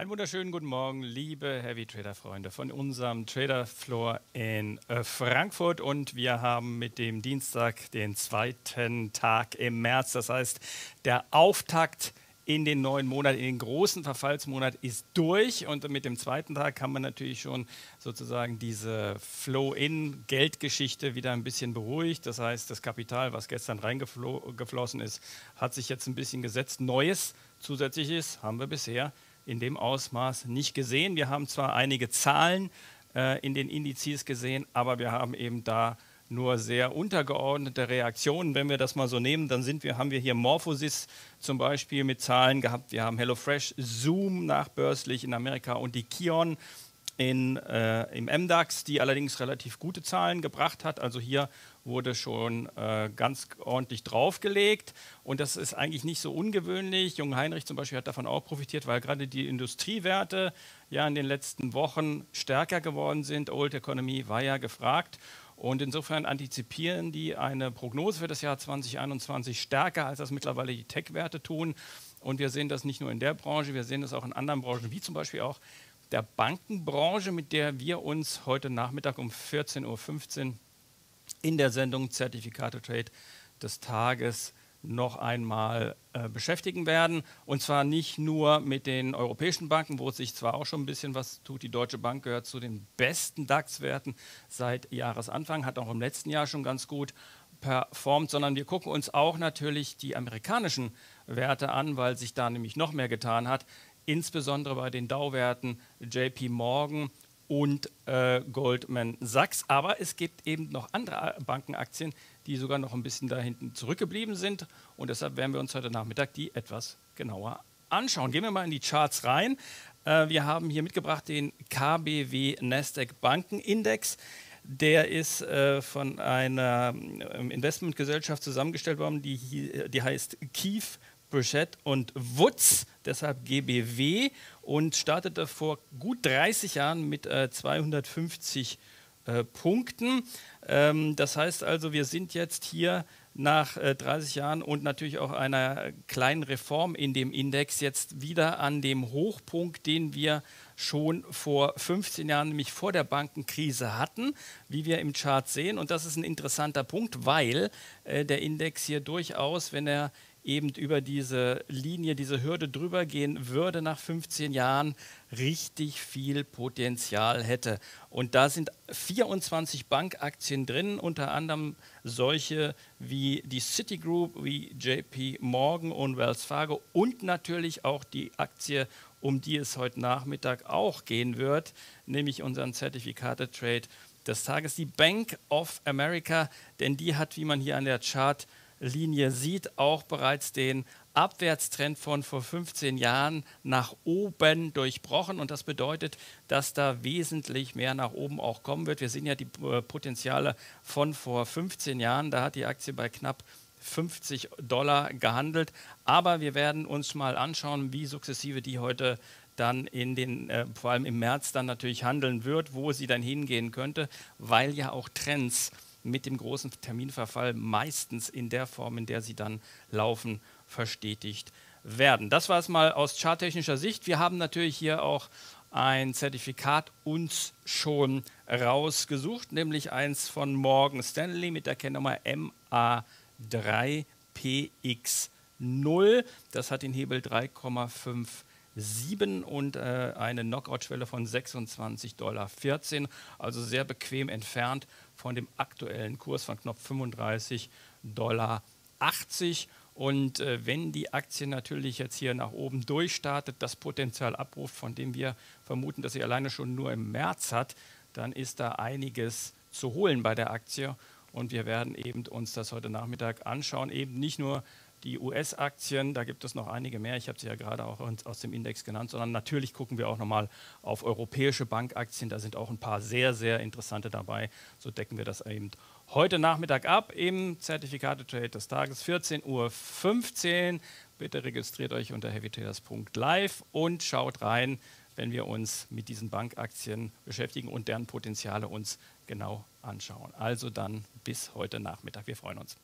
Einen wunderschönen guten Morgen, liebe Heavy Trader Freunde von unserem Trader Floor in Frankfurt, und wir haben mit dem Dienstag den zweiten Tag im März, das heißt der Auftakt in den neuen Monat, in den großen Verfallsmonat ist durch, und mit dem zweiten Tag kann man natürlich schon sozusagen diese Flow-in-Geldgeschichte wieder ein bisschen beruhigt. Das heißt, das Kapital, was gestern reingeflossen ist, hat sich jetzt ein bisschen gesetzt. Neues, Zusätzliches haben wir bisher in dem Ausmaß nicht gesehen. Wir haben zwar einige Zahlen in den Indizes gesehen, aber wir haben eben da nur sehr untergeordnete Reaktionen. Wenn wir das mal so nehmen, dann haben wir hier Morphosis zum Beispiel mit Zahlen gehabt. Wir haben HelloFresh, Zoom nachbörslich in Amerika und die Kion im MDAX, die allerdings relativ gute Zahlen gebracht hat. Also hier wurde schon ganz ordentlich draufgelegt, und das ist eigentlich nicht so ungewöhnlich. Jungheinrich zum Beispiel hat davon auch profitiert, weil gerade die Industriewerte ja in den letzten Wochen stärker geworden sind. Old Economy war ja gefragt. Und insofern antizipieren die eine Prognose für das Jahr 2021 stärker, als das mittlerweile die Tech-Werte tun. Und wir sehen das nicht nur in der Branche, wir sehen das auch in anderen Branchen, wie zum Beispiel auch der Bankenbranche, mit der wir uns heute Nachmittag um 14.15 Uhr in der Sendung Zertifikate Trade des Tages noch einmal beschäftigen werden. Und zwar nicht nur mit den europäischen Banken, wo es sich zwar auch schon ein bisschen was tut. Die Deutsche Bank gehört zu den besten DAX-Werten seit Jahresanfang, hat auch im letzten Jahr schon ganz gut performt, sondern wir gucken uns auch natürlich die amerikanischen Werte an, weil sich da nämlich noch mehr getan hat, insbesondere bei den Dow-Werten JP Morgan und Goldman Sachs. Aber es gibt eben noch andere Bankenaktien, die sogar noch ein bisschen da hinten zurückgeblieben sind. Und deshalb werden wir uns heute Nachmittag die etwas genauer anschauen. Gehen wir mal in die Charts rein. Wir haben hier mitgebracht den KBW Nasdaq Bankenindex. Der ist von einer Investmentgesellschaft zusammengestellt worden, die heißt Keefe, Burchett und Woods, deshalb GBW, und startete vor gut 30 Jahren mit 250 Punkten. Das heißt also, wir sind jetzt hier nach 30 Jahren und natürlich auch einer kleinen Reform in dem Index jetzt wieder an dem Hochpunkt, den wir schon vor 15 Jahren, nämlich vor der Bankenkrise hatten, wie wir im Chart sehen. Und das ist ein interessanter Punkt, weil der Index hier durchaus, wenn er eben über diese Linie, diese Hürde drüber gehen würde, nach 15 Jahren richtig viel Potenzial hätte. Und da sind 24 Bankaktien drin, unter anderem solche wie die Citigroup, wie JP Morgan und Wells Fargo und natürlich auch die Aktie, um die es heute Nachmittag auch gehen wird, nämlich unseren Zertifikate-Trade des Tages, die Bank of America, denn die hat, wie man hier an der Chartlinie sieht, auch bereits den Abwärtstrend von vor 15 Jahren nach oben durchbrochen, und das bedeutet, dass da wesentlich mehr nach oben auch kommen wird. Wir sehen ja die Potenziale von vor 15 Jahren, da hat die Aktie bei knapp $50 gehandelt, aber wir werden uns mal anschauen, wie sukzessive die heute dann in den, vor allem im März dann natürlich handeln wird, wo sie dann hingehen könnte, weil ja auch Trends mit dem großen Terminverfall meistens in der Form, in der sie dann laufen, verstetigt werden. Das war es mal aus charttechnischer Sicht. Wir haben natürlich hier auch ein Zertifikat uns schon rausgesucht, nämlich eins von Morgan Stanley mit der Kennnummer MA3PX0. Das hat den Hebel 3,57 und eine Knockout-Schwelle von $26,14, also sehr bequem entfernt von dem aktuellen Kurs von knapp $35,80. Und wenn die Aktie natürlich jetzt hier nach oben durchstartet, das Potenzial abruft, von dem wir vermuten, dass sie alleine schon nur im März hat, dann ist da einiges zu holen bei der Aktie. Und wir werden eben uns das heute Nachmittag anschauen, eben nicht nur die US-Aktien, da gibt es noch einige mehr, ich habe sie ja gerade auch aus dem Index genannt, sondern natürlich gucken wir auch nochmal auf europäische Bankaktien, da sind auch ein paar sehr, sehr interessante dabei. So decken wir das eben heute Nachmittag ab im Zertifikate-Trade des Tages, 14.15 Uhr. Bitte registriert euch unter heavytraders.live und schaut rein, wenn wir uns mit diesen Bankaktien beschäftigen und deren Potenziale uns genau anschauen. Also dann bis heute Nachmittag, wir freuen uns.